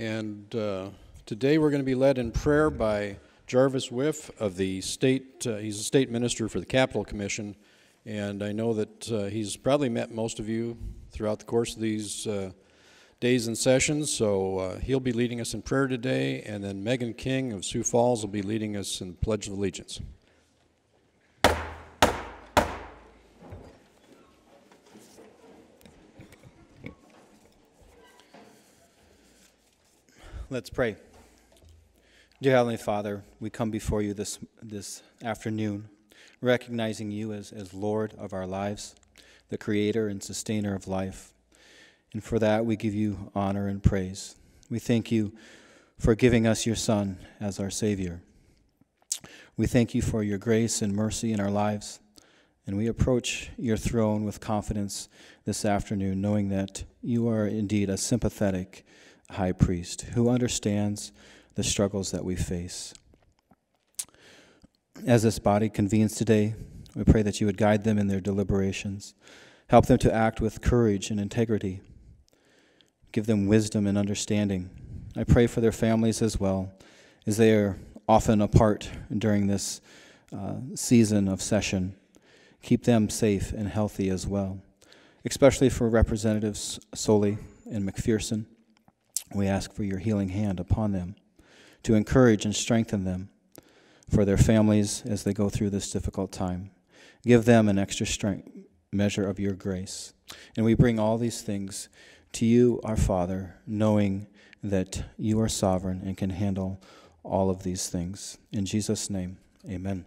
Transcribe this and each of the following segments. And today we're going to be led in prayer by Jarvis Whiff of the state. He's a state minister for the Capitol Commission, and I know that he's probably met most of you throughout the course of these days and sessions, so he'll be leading us in prayer today, and then Megan King of Sioux Falls will be leading us in the Pledge of Allegiance. Let's pray. Dear Heavenly Father, we come before you this afternoon, recognizing you as Lord of our lives, the creator and sustainer of life. And for that, we give you honor and praise. We thank you for giving us your Son as our Savior. We thank you for your grace and mercy in our lives. And we approach your throne with confidence this afternoon, knowing that you are indeed a sympathetic High Priest who understands the struggles that we face. As this body convenes today, we pray that you would guide them in their deliberations, help them to act with courage and integrity, give them wisdom and understanding. I pray for their families as well, as they are often apart during this season of session. Keep them safe and healthy as well, especially for Representatives Soli and McPherson. We ask for your healing hand upon them to encourage and strengthen them, for their families as they go through this difficult time. Give them an extra strength, measure of your grace. And we bring all these things to you, our Father, knowing that you are sovereign and can handle all of these things. In Jesus' name, amen.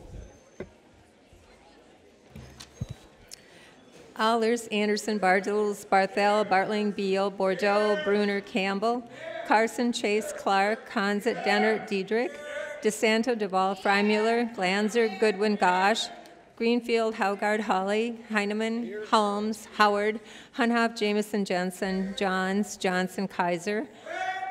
Allers, Anderson, Bartels, Barthel, Bartling, Beal, Bordeaux, Bruner, Campbell, Carson, Chase, Clark, Consett, Dennert, Diedrich, DeSanto, Duvall, Freimuller, Glanzer, Goodwin, Gosch, Greenfield, Haugard, Hawley, Heineman, Holmes, Howard, Hunhoff, Jameson, Jensen, Johns, Johnson, Kaiser,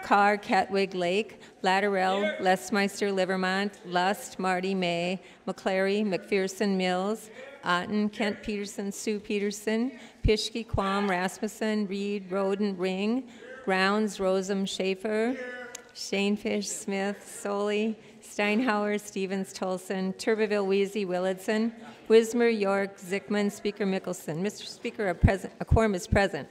Carr, Catwig, Lake, Latterell, Lesmeister, Livermont, Lust, Marty, May, McClary, McPherson, Mills, Otten, Kent Peterson, Sue Peterson, Pischke, Quam, Rasmussen, Reed, Roden, Ring, Rounds, Rosam, Schaefer, Shanefish, Smith, Soli, Steinhauer, Stevens, Tolson, Turbeville, Wheezy, Willardson, Wismer, York, Zickman, Speaker Mickelson. Mr. Speaker, a quorum is present.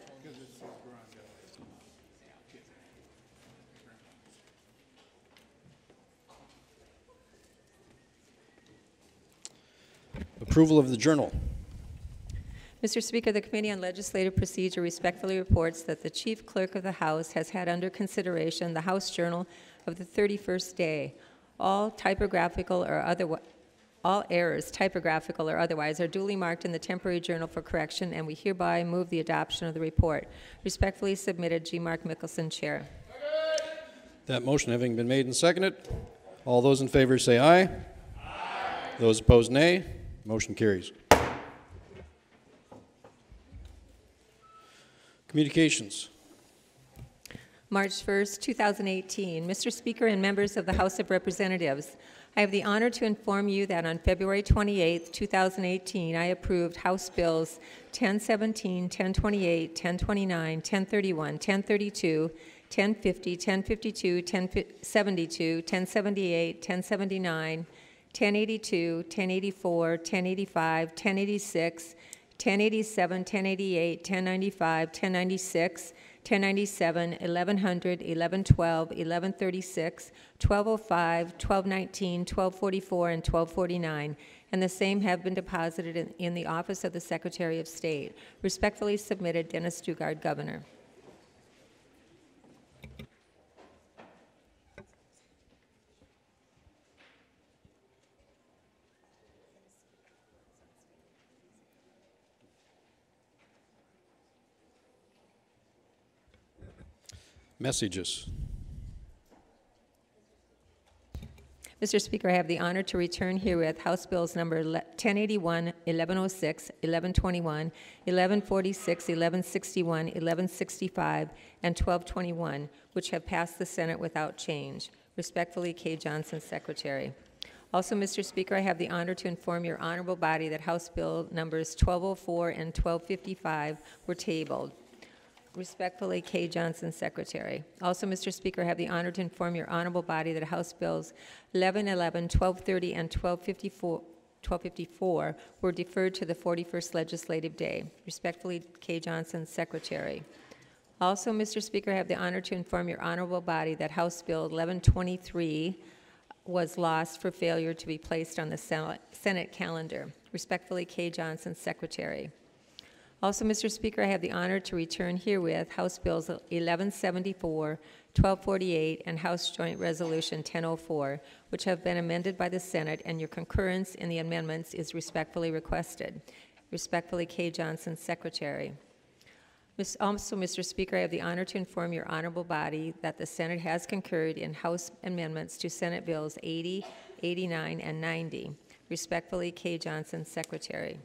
Approval of the journal. Mr. Speaker, the Committee on Legislative Procedure respectfully reports that the Chief Clerk of the House has had under consideration the House Journal of the 31st day. All typographical or otherwise, all errors, typographical or otherwise, are duly marked in the temporary journal for correction, and we hereby move the adoption of the report. Respectfully submitted, G. Mark Mickelson, Chair. That motion having been made and seconded, all those in favor say aye. Aye. Those opposed, nay. Motion carries. Communications. March 1st, 2018. Mr. Speaker and members of the House of Representatives, I have the honor to inform you that on February 28th, 2018, I approved House Bills 1017, 1028, 1029, 1031, 1032, 1050, 1052, 1072, 1078, 1079, 1082, 1084, 1085, 1086, 1087, 1088, 1095, 1096, 1097, 1100, 1112, 1136, 1205, 1219, 1244, and 1249, and the same have been deposited in the office of the Secretary of State. Respectfully submitted, Dennis Daugaard, Governor. Messages. Mr. Speaker, I have the honor to return herewith House Bills number 1081, 1106, 1121, 1146, 1161, 1165, and 1221, which have passed the Senate without change. Respectfully, Kay Johnson, Secretary. Also, Mr. Speaker, I have the honor to inform your honorable body that House Bill numbers 1204 and 1255 were tabled. Respectfully, Kay Johnson, Secretary. Also, Mr. Speaker, I have the honor to inform your honorable body that House Bills 1111, 1230, and 1254 were deferred to the 41st legislative day. Respectfully, Kay Johnson, Secretary. Also, Mr. Speaker, I have the honor to inform your honorable body that House Bill 1123 was lost for failure to be placed on the Senate calendar. Respectfully, Kay Johnson, Secretary. Also, Mr. Speaker, I have the honor to return herewith House Bills 1174, 1248, and House Joint Resolution 1004, which have been amended by the Senate, and your concurrence in the amendments is respectfully requested. Respectfully, Kay Johnson, Secretary. Also, Mr. Speaker, I have the honor to inform your honorable body that the Senate has concurred in House amendments to Senate Bills 80, 89, and 90. Respectfully, Kay Johnson, Secretary.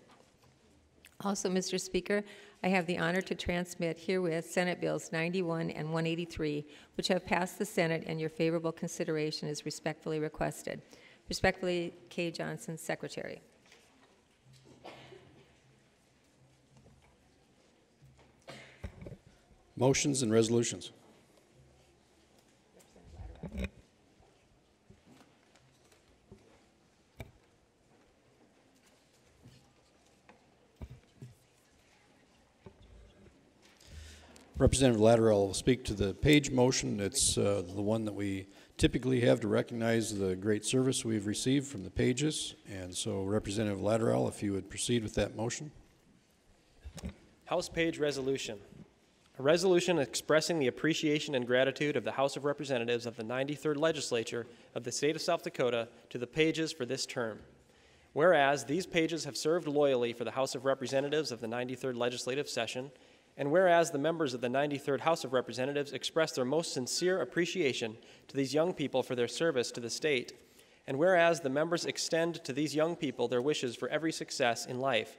Also, Mr. Speaker, I have the honor to transmit herewith Senate Bills 91 and 183, which have passed the Senate, and your favorable consideration is respectfully requested. Respectfully, Kay Johnson, Secretary. Motions and resolutions. Representative Latterell will speak to the Page motion. It's the one that we typically have to recognize the great service we've received from the Pages. And so, Representative Latterell, if you would proceed with that motion. House Page Resolution. A resolution expressing the appreciation and gratitude of the House of Representatives of the 93rd Legislature of the State of South Dakota to the Pages for this term. Whereas these Pages have served loyally for the House of Representatives of the 93rd Legislative Session, and whereas the members of the 93rd House of Representatives express their most sincere appreciation to these young people for their service to the state, and whereas the members extend to these young people their wishes for every success in life,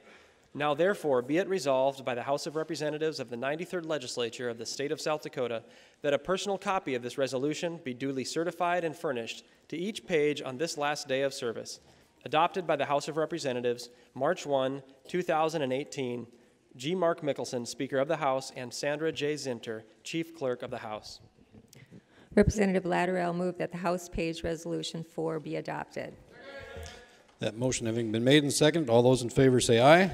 now, therefore, be it resolved by the House of Representatives of the 93rd Legislature of the State of South Dakota that a personal copy of this resolution be duly certified and furnished to each Page on this last day of service. Adopted by the House of Representatives, March 1, 2018, G. Mark Mickelson, Speaker of the House, and Sandra J. Zinter, Chief Clerk of the House. Representative Latterell moved that the House Page Resolution 4 be adopted. That motion having been made and seconded, all those in favor say aye.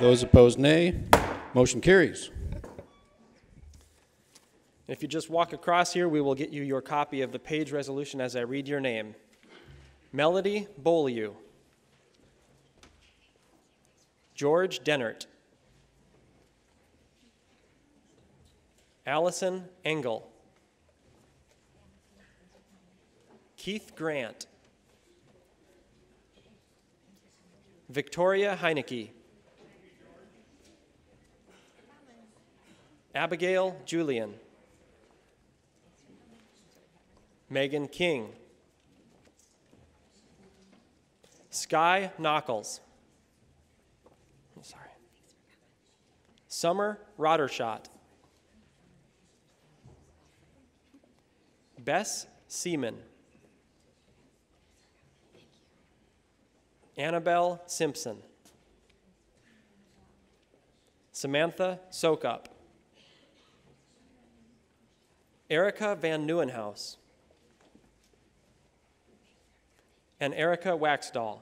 Those opposed, nay. Motion carries. If you just walk across here, we will get you your copy of the Page resolution as I read your name. Melody Bolieu. George Dennert. Allison Engel. Keith Grant. Victoria Heinecke. Abigail Julian. Megan King. Sky Knuckles. I'm sorry. Summer Rottershot. Bess Seaman. Annabelle Simpson. Samantha Soakup. Erika Van Nuenhaus. And Erika Waxdall.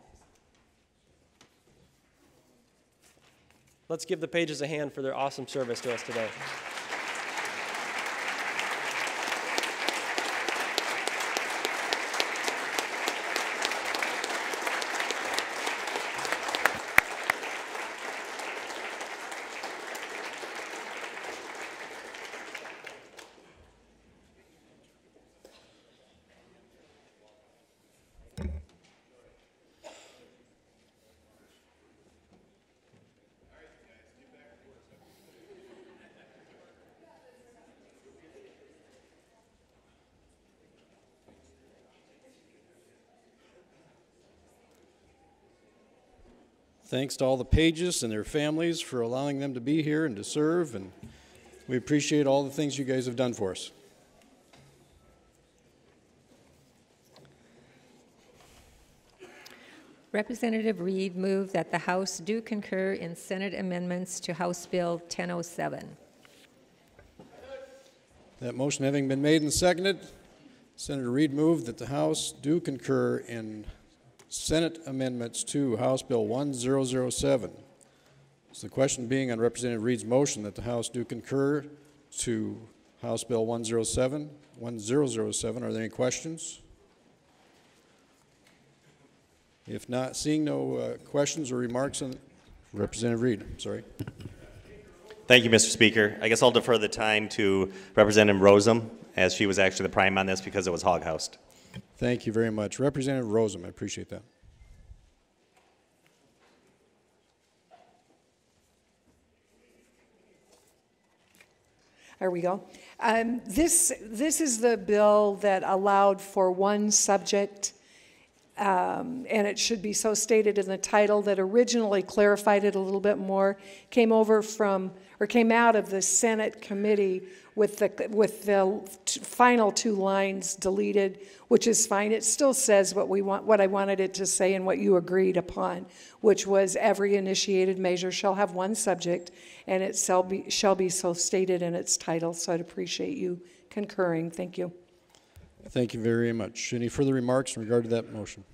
Let's give the Pages a hand for their awesome service to us today. Thanks to all the Pages and their families for allowing them to be here and to serve, and we appreciate all the things you guys have done for us. Representative Reed moved that the House do concur in Senate amendments to House Bill 1007. That motion having been made and seconded, Senator Reed moved that the House do concur in Senate amendments to House Bill 1007. So the question being on Representative Reed's motion that the House do concur to House Bill 1007, are there any questions? If not, seeing no questions or remarks on Representative Reed, I'm sorry. Thank you, Mr. Speaker. I guess I'll defer the time to Representative Rosen, as she was actually the prime on this because it was hog-housed. Thank you very much. Representative Rosen, I appreciate that. There we go. This is the bill that allowed for one subject, and it should be so stated in the title, that originally clarified it a little bit more, came over from, or came out of the Senate committee with the final two lines deleted, which is fine. It still says what we want, what I wanted it to say, and what you agreed upon, which was every initiated measure shall have one subject, and it shall be so stated in its title. So I'd appreciate you concurring. Thank you. Thank you very much. Any further remarks in regard to that motion?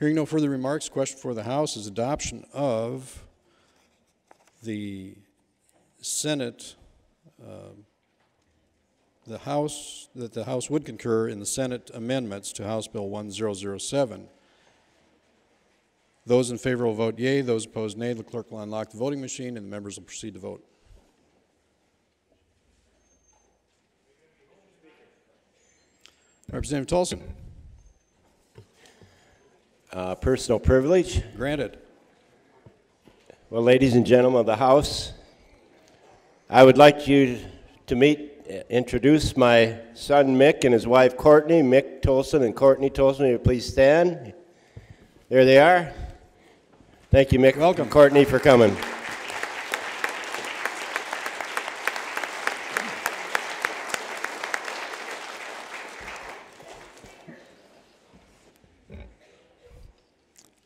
Hearing no further remarks, question for the House is adoption of the Senate, that the House would concur in the Senate amendments to House Bill 1007. Those in favor will vote yea, those opposed nay. The clerk will unlock the voting machine and the members will proceed to vote. Representative Tolson. Personal privilege. Granted. Well, ladies and gentlemen of the House, I would like you to introduce my son Mick and his wife Courtney, Mick Tolson and Courtney Tolson. Will you please stand? There they are. Thank you, Mick. Welcome. And Courtney, for coming.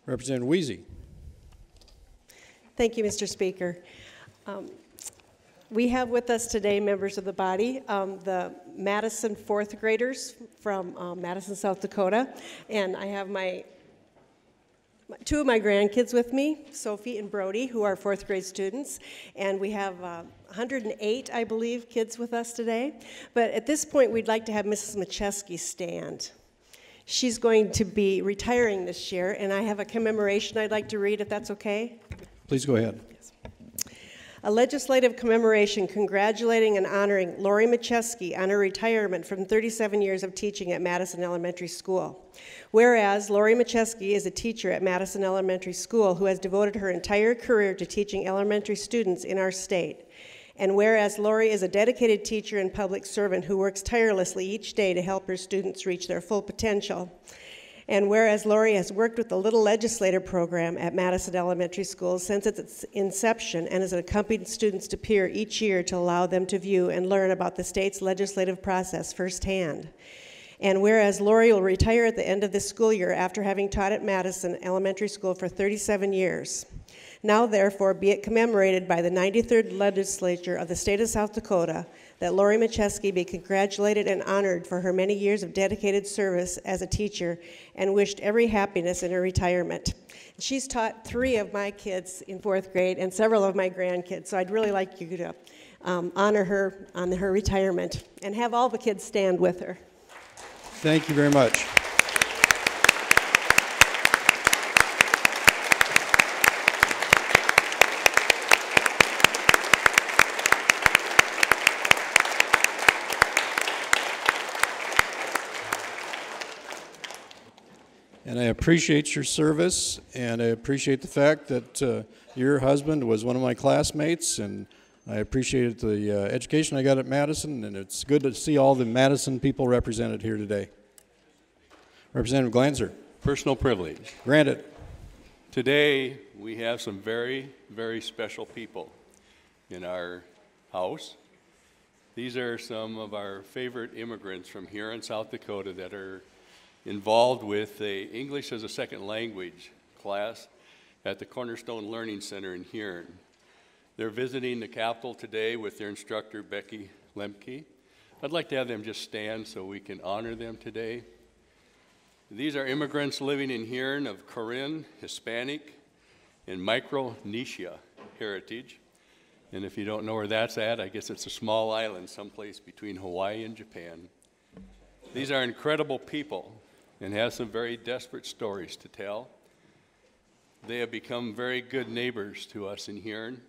Representative Weezy. Thank you, Mr. Speaker. We have with us today, members of the body, the Madison fourth graders from Madison, South Dakota, and I have two of my grandkids with me, Sophie and Brody, who are fourth grade students, and we have 108, I believe, kids with us today. But at this point, we'd like to have Mrs. Machesky stand. She's going to be retiring this year, and I have a commemoration I'd like to read, if that's okay. Please go ahead. Yes. A legislative commemoration congratulating and honoring Laurie Machesky on her retirement from 37 years of teaching at Madison Elementary School. Whereas Laurie Machesky is a teacher at Madison Elementary School who has devoted her entire career to teaching elementary students in our state. And whereas Laurie is a dedicated teacher and public servant who works tirelessly each day to help her students reach their full potential. And whereas Laurie has worked with the Little Legislator program at Madison Elementary School since its inception and has accompanied students to peer each year to allow them to view and learn about the state's legislative process firsthand. And whereas Laurie will retire at the end of this school year after having taught at Madison Elementary School for 37 years. Now, therefore, be it commemorated by the 93rd Legislature of the state of South Dakota that Laurie Machesky be congratulated and honored for her many years of dedicated service as a teacher and wished every happiness in her retirement. She's taught three of my kids in fourth grade and several of my grandkids, so I'd really like you to honor her on her retirement and have all the kids stand with her. Thank you very much. And I appreciate your service, and I appreciate the fact that your husband was one of my classmates, and I appreciated the education I got at Madison, and it's good to see all the Madison people represented here today. Representative Glanzer. Personal privilege. Granted. Today, we have some very, very special people in our house. These are some of our favorite immigrants from here in South Dakota that are involved with a English as a Second Language class at the Cornerstone Learning Center in Huron. They're visiting the Capitol today with their instructor, Becky Lemke. I'd like to have them just stand so we can honor them today. These are immigrants living in Huron of Karen, Hispanic, and Micronesia heritage. And if you don't know where that's at, I guess it's a small island someplace between Hawaii and Japan. These are incredible people and have some very desperate stories to tell. They have become very good neighbors to us in Huron.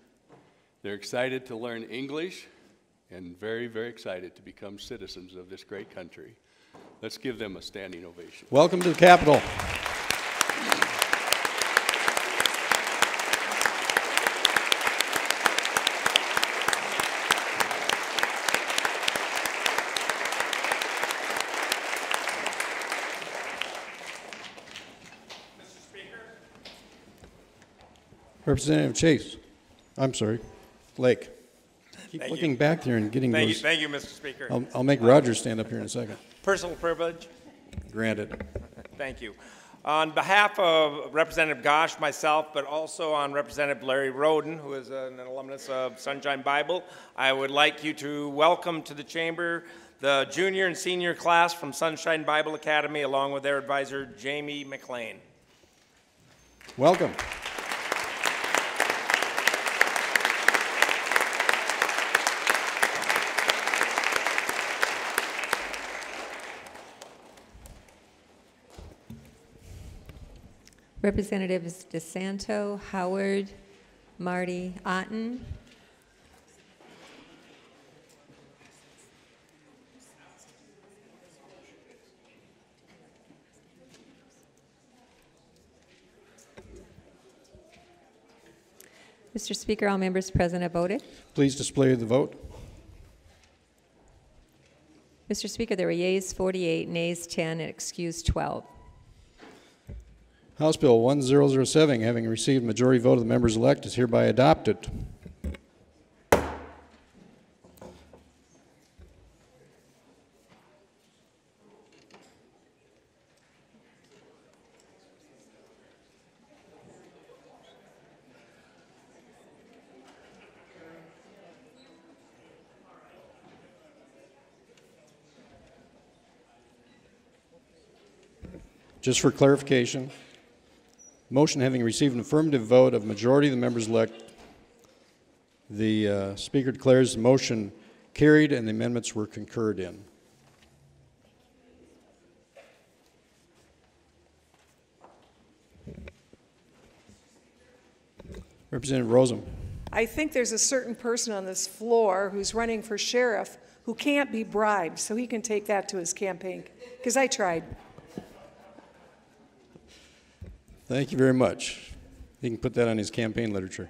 They're excited to learn English and very, very excited to become citizens of this great country. Let's give them a standing ovation. Welcome to the Capitol. Representative Chase, I'm sorry, Lake. Keep looking back there and getting those. Thank you, Mr. Speaker. I'll make Roger stand up here in a second. Personal privilege? Granted. Thank you. On behalf of Representative Gosch, myself, but also on Representative Larry Roden, who is an alumnus of Sunshine Bible, I would like you to welcome to the chamber the junior and senior class from Sunshine Bible Academy, along with their advisor, Jamie McLean. Welcome. Representatives DeSanto, Howard, Marty, Otten. Mr. Speaker, all members present have voted. Please display the vote. Mr. Speaker, there were yeas 48, nays 10, and excused 12. House Bill 1007, having received majority vote of the members-elect, is hereby adopted. Just for clarification, motion having received an affirmative vote of majority of the members-elect, the Speaker declares the motion carried and the amendments were concurred in. Representative Rosen. I think there's a certain person on this floor who's running for sheriff who can't be bribed, so he can take that to his campaign, because I tried. Thank you very much. He can put that on his campaign literature.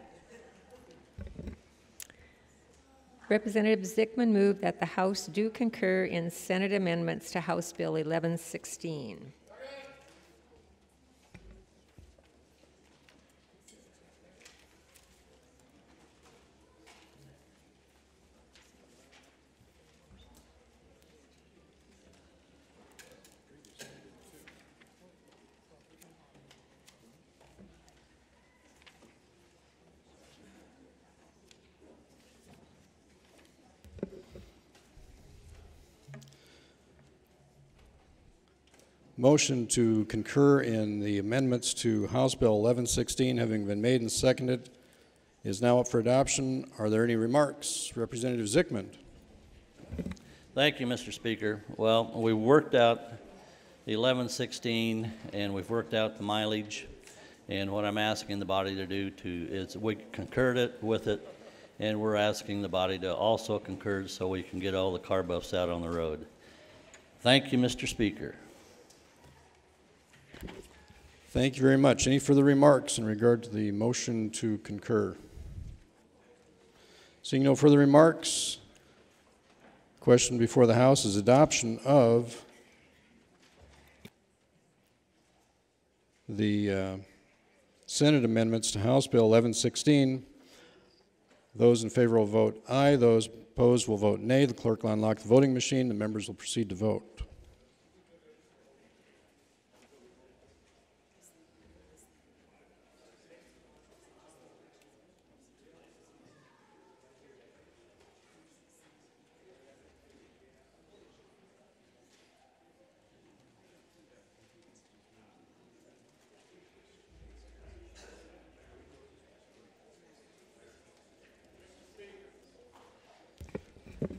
Representative Zickman moved that the House do concur in Senate amendments to House Bill 1116. Motion to concur in the amendments to House Bill 1116, having been made and seconded, is now up for adoption. Are there any remarks? Representative Zickman. Thank you, Mr. Speaker. Well, we worked out the 1116, and we've worked out the mileage. And what I'm asking the body to do is we concurred it with it, and we're asking the body to also concur so we can get all the car buffs out on the road. Thank you, Mr. Speaker. Thank you very much. Any further remarks in regard to the motion to concur? Seeing no further remarks, the question before the House is adoption of the Senate amendments to House Bill 1116. Those in favor will vote aye. Those opposed will vote nay. The clerk will unlock the voting machine. The members will proceed to vote.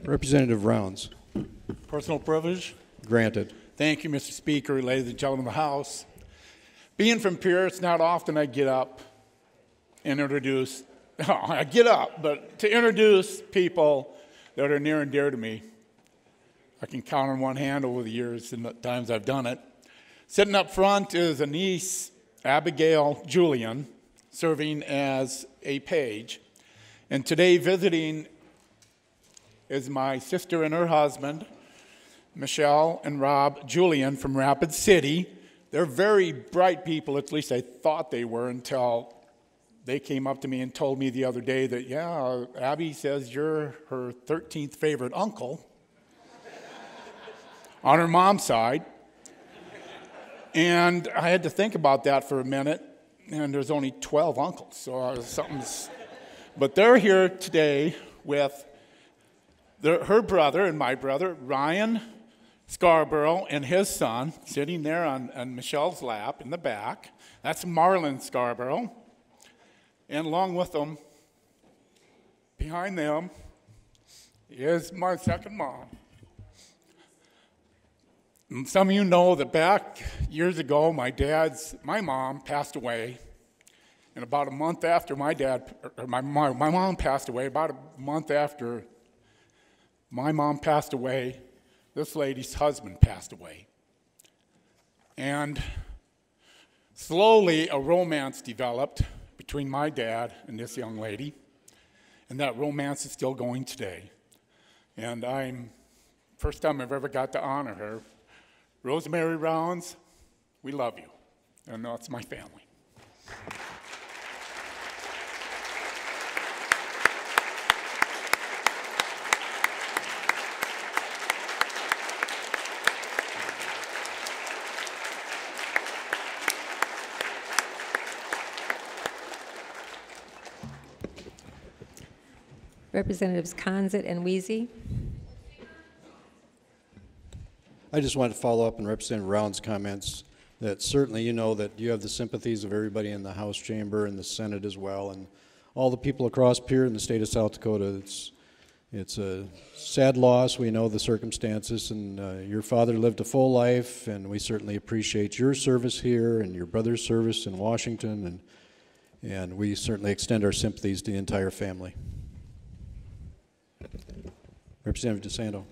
Representative Rounds. Personal privilege? Granted. Thank you, Mr. Speaker, ladies and gentlemen of the House. Being from Pierre, it's not often I get up and introduce, but to introduce people that are near and dear to me. I can count on one hand over the years and the times I've done it. Sitting up front is a niece, Abigail Julian, serving as a page, and today visiting is my sister and her husband, Michelle and Rob Julian from Rapid City. They're very bright people, at least I thought they were, until they came up to me and told me the other day that, yeah, Abby says you're her 13th favorite uncle on her mom's side. And I had to think about that for a minute, and there's only 12 uncles, so something's... But they're here today with her brother and my brother, Ryan Scarborough, and his son, sitting there on Michelle's lap in the back. That's Marlon Scarborough. And along with them, behind them, is my second mom. And some of you know that back years ago, my mom passed away. And about a month after my mom passed away, this lady's husband passed away. And slowly a romance developed between my dad and this young lady, and that romance is still going today. And first time I've ever got to honor her, Rosemary Rounds, we love you. And that's my family. Representatives Consett and Weezy. I just wanted to follow up on Representative Rounds' comments that certainly you know that you have the sympathies of everybody in the House chamber and the Senate as well, and all the people across Pierre in the state of South Dakota. It's a sad loss. We know the circumstances, and your father lived a full life, and we certainly appreciate your service here and your brother's service in Washington, and we certainly extend our sympathies to the entire family. Representative DeSanto.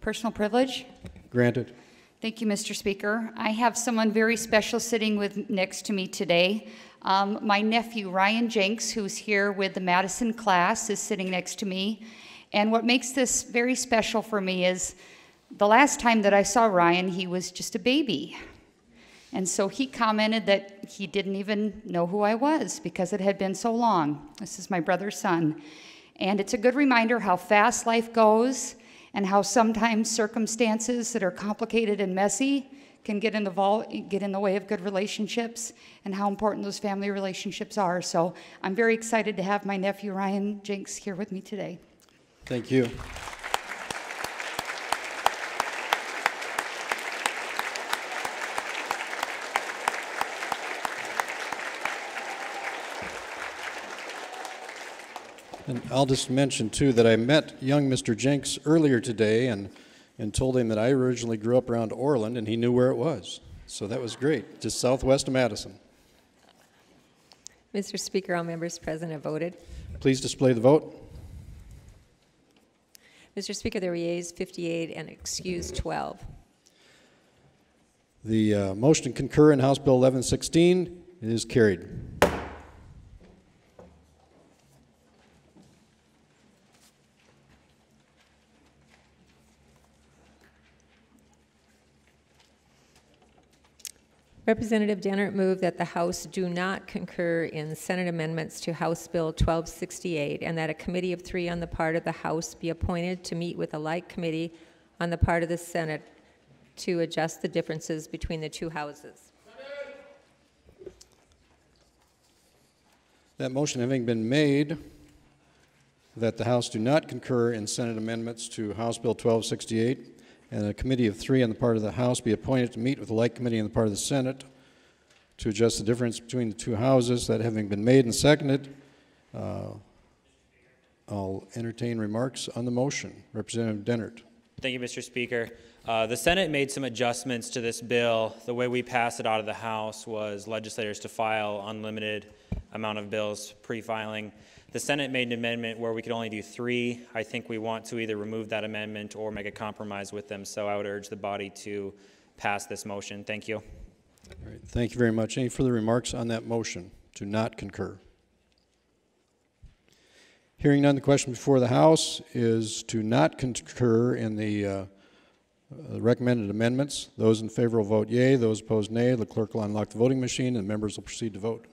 Personal privilege? Granted. Thank you, Mr. Speaker. I have someone very special sitting next to me today. My nephew, Ryan Jenks, who's here with the Madison class, is sitting next to me. And what makes this very special for me is the last time that I saw Ryan, he was just a baby. And so he commented that he didn't even know who I was because it had been so long. This is my brother's son. And it's a good reminder how fast life goes and how sometimes circumstances that are complicated and messy can get in the way of good relationships and how important those family relationships are. So I'm very excited to have my nephew Ryan Jenks here with me today. Thank you. And I'll just mention, too, that I met young Mr. Jenks earlier today and told him that I originally grew up around Orland, and he knew where it was. So that was great, just southwest of Madison. Mr. Speaker, all members present have voted. Please display the vote. Mr. Speaker, there were yeas 58 and excused 12. The motion to concur in House Bill 1116 is carried. Representative Dennert moved that the House do not concur in Senate amendments to House Bill 1268 and that a committee of 3 on the part of the House be appointed to meet with a like committee on the part of the Senate to adjust the differences between the two houses. That motion having been made that the House do not concur in Senate amendments to House Bill 1268 and a committee of 3 on the part of the House be appointed to meet with the like committee on the part of the Senate to adjust the difference between the two houses. That having been made and seconded, I'll entertain remarks on the motion. Representative Dennert. Thank you, Mr. Speaker. The Senate made some adjustments to this bill. The way we passed it out of the House was legislators to file unlimited amount of bills pre-filing. The Senate made an amendment where we could only do 3. I think we want to either remove that amendment or make a compromise with them, so I would urge the body to pass this motion. Thank you. All right, thank you very much. Any further remarks on that motion to not concur? Hearing none, the question before the House is to not concur in the recommended amendments. Those in favor will vote yea, those opposed nay. The clerk will unlock the voting machine and members will proceed to vote.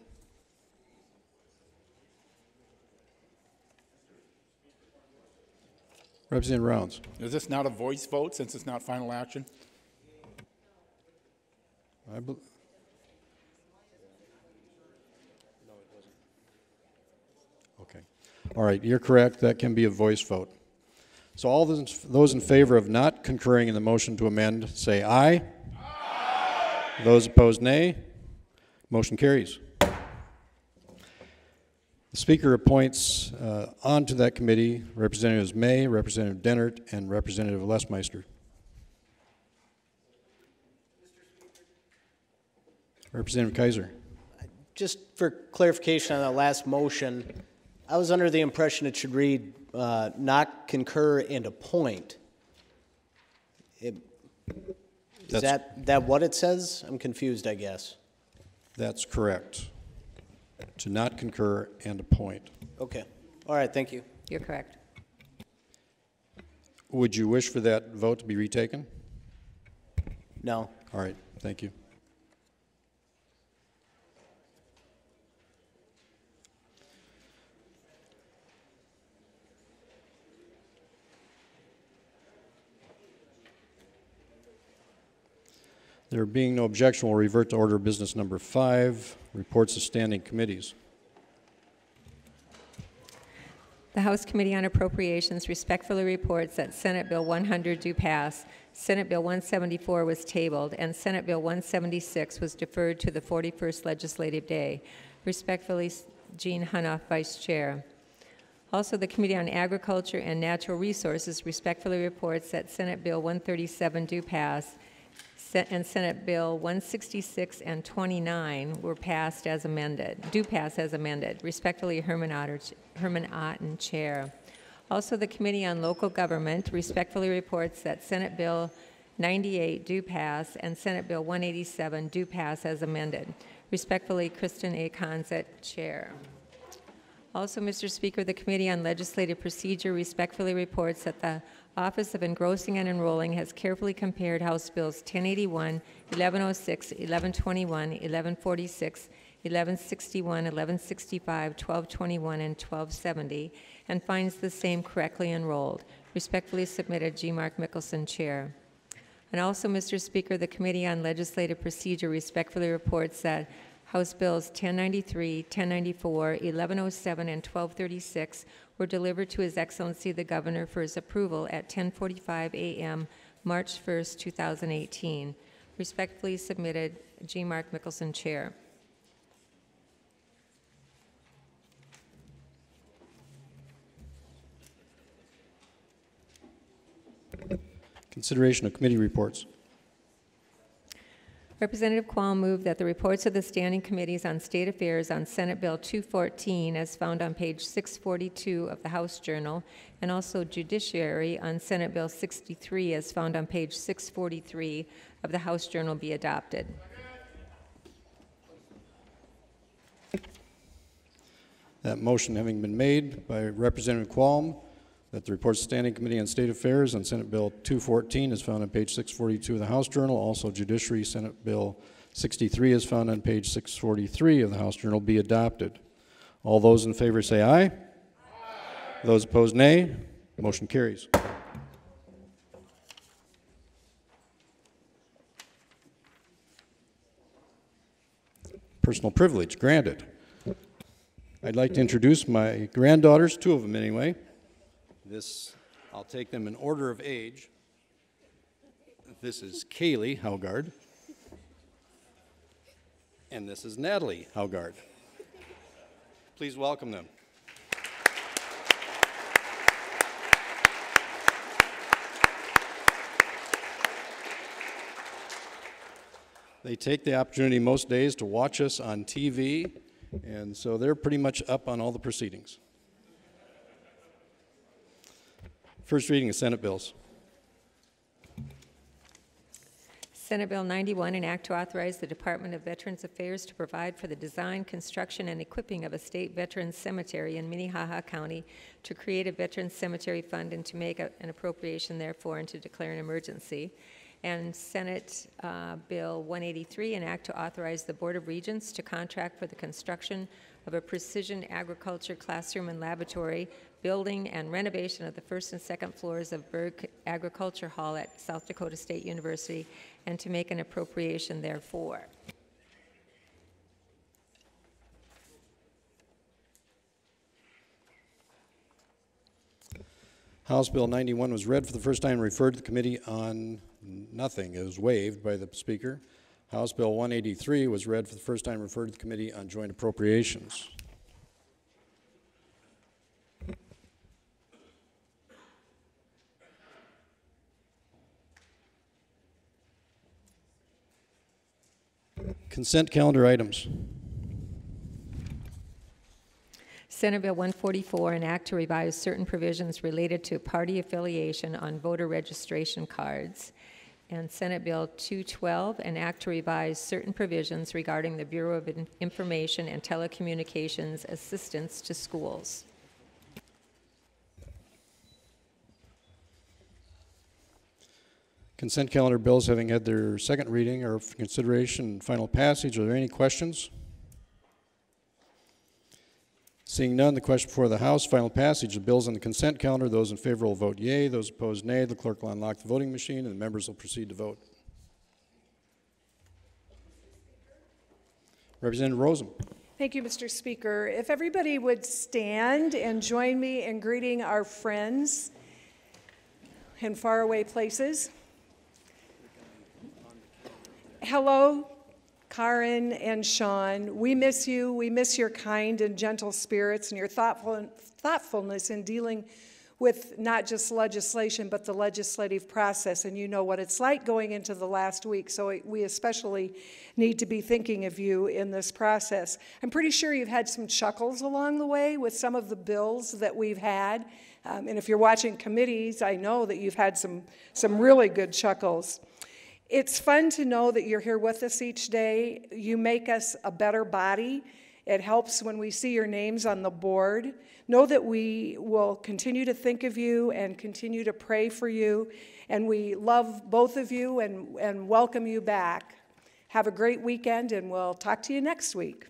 Representative Rounds. Is this not a voice vote since it's not final action? Okay. All right, you're correct. That can be a voice vote. So all those in favor of not concurring in the motion to amend, say aye. Aye. Those opposed, nay. Motion carries. The Speaker appoints onto that committee Representatives May, Representative Dennert, and Representative Lesmeister. Representative Kaiser. Just for clarification on that last motion, I was under the impression it should read not concur and appoint. Is that what it says? I'm confused, I guess. That's correct. To not concur and appoint. Okay. All right, thank you. You're correct. Would you wish for that vote to be retaken? No. All right, thank you. There being no objection, we'll revert to order of business number 5, reports of standing committees. The House Committee on Appropriations respectfully reports that Senate Bill 100 do pass, Senate Bill 174 was tabled, and Senate Bill 176 was deferred to the 41st legislative day. Respectfully, Jean Hunoff, Vice Chair. Also, the Committee on Agriculture and Natural Resources respectfully reports that Senate Bill 137 do pass, and Senate Bill 166 and 29 were passed as amended, do pass as amended. Respectfully, Herman Otten, Chair. Also, the Committee on Local Government respectfully reports that Senate Bill 98 do pass and Senate Bill 187 do pass as amended. Respectfully, Kristen A. Consett, Chair. Also, Mr. Speaker, the Committee on Legislative Procedure respectfully reports that the Office of Engrossing and Enrolling has carefully compared House Bills 1081, 1106, 1121, 1146, 1161, 1165, 1221, and 1270, and finds the same correctly enrolled. Respectfully submitted, G. Mark Mickelson, Chair. And also, Mr. Speaker, the Committee on Legislative Procedure respectfully reports that House Bills 1093, 1094, 1107, and 1236 were delivered to His Excellency the Governor for his approval at 10:45 a.m. March 1st, 2018. Respectfully submitted, G. Mark Mickelson, Chair. Consideration of committee reports. Representative Quall moved that the reports of the Standing Committees on State Affairs on Senate Bill 214, as found on page 642 of the House Journal, and also Judiciary on Senate Bill 63, as found on page 643 of the House Journal, be adopted. That motion having been made by Representative Quall, that the report of the Standing Committee on State Affairs on Senate Bill 214 is found on page 642 of the House Journal, also Judiciary Senate Bill 63 is found on page 643 of the House Journal, be adopted. All those in favor say aye. Aye. Those opposed, nay. Motion carries. Personal privilege granted. I'd like to introduce my granddaughters, two of them anyway. I'll take them in order of age. This is Kaylee Haugaard, and this is Natalie Haugaard. Please welcome them. They take the opportunity most days to watch us on TV, and so they're pretty much up on all the proceedings. First reading of Senate bills. Senate Bill 91, an act to authorize the Department of Veterans Affairs to provide for the design, construction, and equipping of a state veterans cemetery in Minnehaha County, to create a veterans cemetery fund and to make an appropriation therefore, and to declare an emergency. And Senate Bill 183, an act to authorize the Board of Regents to contract for the construction of a precision agriculture classroom and laboratory, building and renovation of the first and second floors of Berg Agriculture Hall at South Dakota State University, and to make an appropriation therefore. House Bill 91 was read for the first time and referred to the Committee on Nothing. It was waived by the Speaker. House Bill 183 was read for the first time and referred to the Committee on Joint Appropriations. Consent calendar items. Senate Bill 144, an act to revise certain provisions related to party affiliation on voter registration cards. And Senate Bill 212, an act to revise certain provisions regarding the Bureau of Information and Telecommunications assistance to schools. Consent calendar bills having had their second reading or consideration and final passage. Are there any questions? Seeing none, the question before the House, final passage of bills on the consent calendar. Those in favor will vote yea. Those opposed, nay. The clerk will unlock the voting machine, and the members will proceed to vote. Representative Rosen. Thank you, Mr. Speaker. If everybody would stand and join me in greeting our friends in faraway places. Hello, Karen and Sean. We miss you. We miss your kind and gentle spirits and your thoughtfulness in dealing with not just legislation, but the legislative process. And you know what it's like going into the last week, so we especially need to be thinking of you in this process. I'm pretty sure you've had some chuckles along the way with some of the bills that we've had. And if you're watching committees, I know that you've had some really good chuckles. It's fun to know that you're here with us each day. You make us a better body. It helps when we see your names on the board. Know that we will continue to think of you and continue to pray for you. And we love both of you and welcome you back. Have a great weekend, and we'll talk to you next week.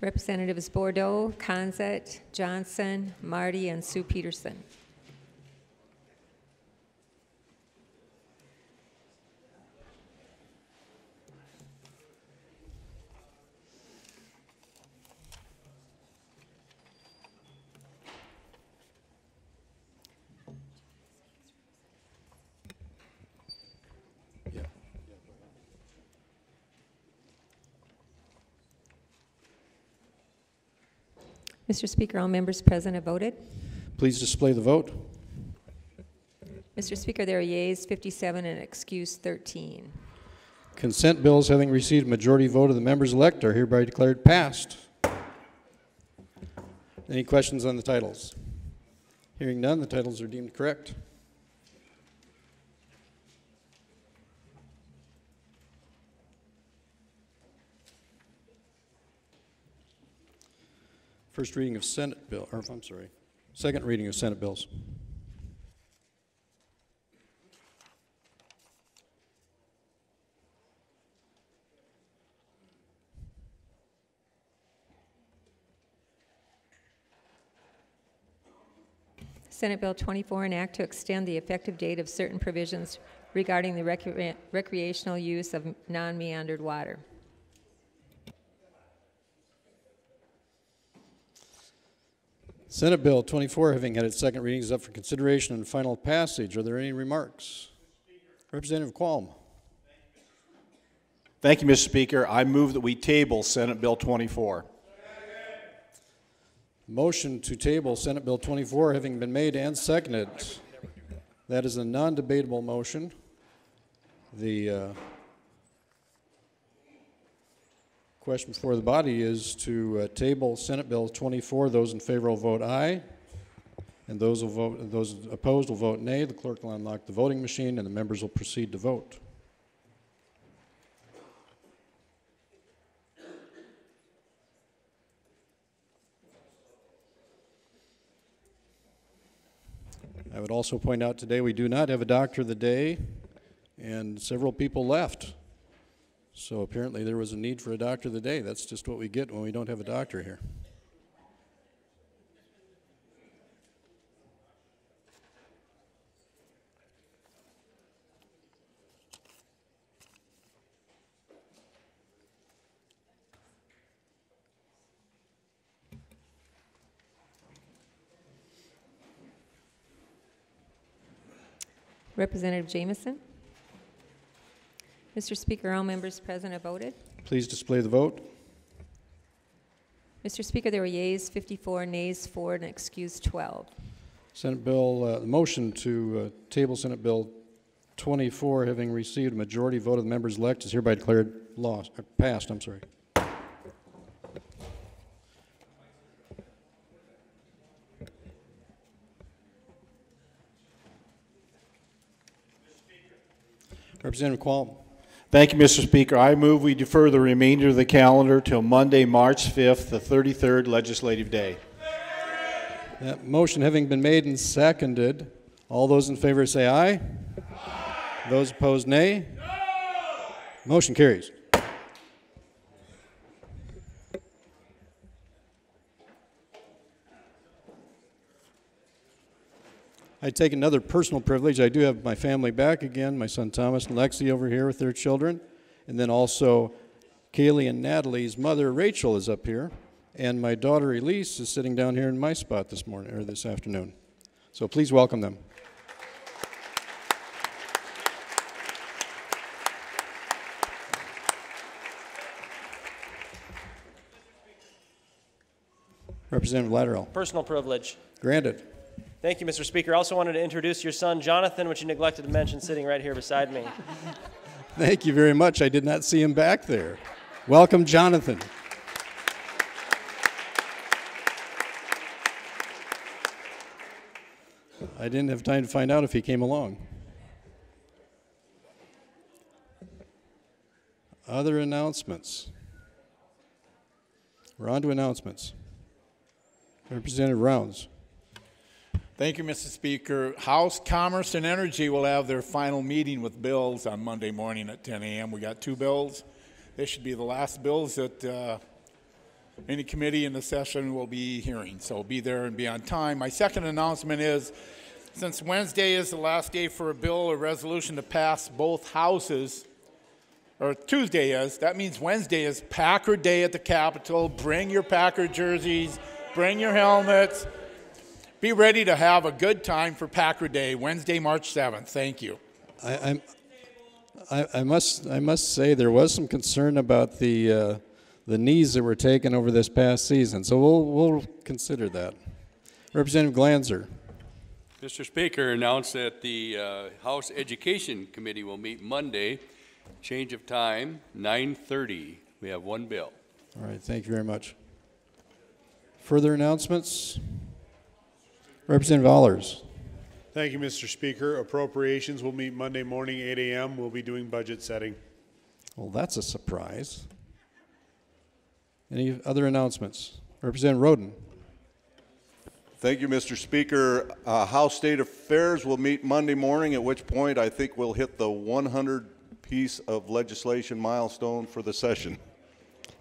Representatives Bordeaux, Consett, Johnson, Marty, and Sue Peterson. Mr. Speaker, all members present have voted. Please display the vote. Mr. Speaker, there are yeas 57 and excused 13. Consent bills having received a majority vote of the members-elect are hereby declared passed. Any questions on the titles? Hearing none, the titles are deemed correct. First reading of Senate bill, or I'm sorry, second reading of Senate bills. Senate Bill 24, an act to extend the effective date of certain provisions regarding the recreational use of non-meandered water. Senate Bill 24, having had its second reading, is up for consideration and final passage. Are there any remarks? Representative Qualm. Thank you, Mr. Speaker. I move that we table Senate Bill 24. Motion to table Senate Bill 24 having been made and seconded. That is a non-debatable motion. The question before the body is to table Senate Bill 24. Those in favor will vote aye, and those opposed will vote nay. The clerk will unlock the voting machine, and the members will proceed to vote. I would also point out today we do not have a doctor of the day, and several people left. So apparently there was a need for a doctor of the day. That's just what we get when we don't have a doctor here. Representative Jamieson. Mr. Speaker, all members present have voted. Please display the vote. Mr. Speaker, there were yeas 54, nays 4, and excused 12. Senate Bill, the motion to table Senate Bill 24, having received a majority vote of the members elect, is hereby declared lost, or passed, I'm sorry. Representative Qualm. Thank you, Mr. Speaker. I move we defer the remainder of the calendar till Monday, March 5th, the 33rd legislative day. That motion having been made and seconded, all those in favor say aye. Aye. Those opposed, nay. No. Motion carries. I take another personal privilege. I do have my family back again, my son Thomas and Lexi over here with their children, and then also Kaylee and Natalie's mother, Rachel, is up here, and my daughter, Elise, is sitting down here in my spot this morning, or this afternoon. So please welcome them. Representative Lateral. Personal privilege. Granted. Thank you, Mr. Speaker. I also wanted to introduce your son, Jonathan, which you neglected to mention, sitting right here beside me. Thank you very much. I did not see him back there. Welcome, Jonathan. I didn't have time to find out if he came along. Other announcements. We're on to announcements. Representative Rounds. Thank you, Mr. Speaker. House Commerce and Energy will have their final meeting with bills on Monday morning at 10 a.m. We got two bills. They should be the last bills that any committee in the session will be hearing. So be there and be on time. My second announcement is, since Wednesday is the last day for a bill or resolution to pass both houses, or Tuesday is, that means Wednesday is Packer Day at the Capitol. Bring your Packer jerseys, bring your helmets. Be ready to have a good time for Packer Day, Wednesday, March 7th. Thank you. I must say there was some concern about the knees that were taken over this past season, so we'll consider that. Representative Glanzer. Mr. Speaker, announced that the House Education Committee will meet Monday, change of time, 9:30. We have one bill. All right, thank you very much. Further announcements? Representative Allers. Thank you, Mr. Speaker. Appropriations will meet Monday morning, 8 a.m. We'll be doing budget setting. Well, that's a surprise. Any other announcements? Representative Roden. Thank you, Mr. Speaker. House State Affairs will meet Monday morning, at which point I think we'll hit the 100 piece of legislation milestone for the session.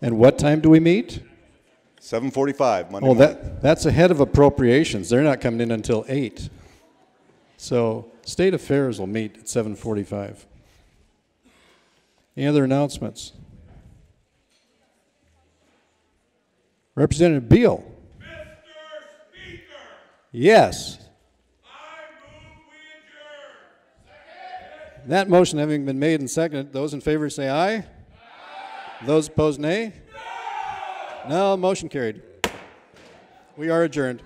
And what time do we meet? 7:45 Monday morning. That's ahead of appropriations. They're not coming in until 8. So State Affairs will meet at 7:45. Any other announcements? Representative Beal. Yes. I move we adjourn. That motion having been made and seconded, those in favor say aye. Aye. Those opposed, nay. No. Motion carried. We are adjourned.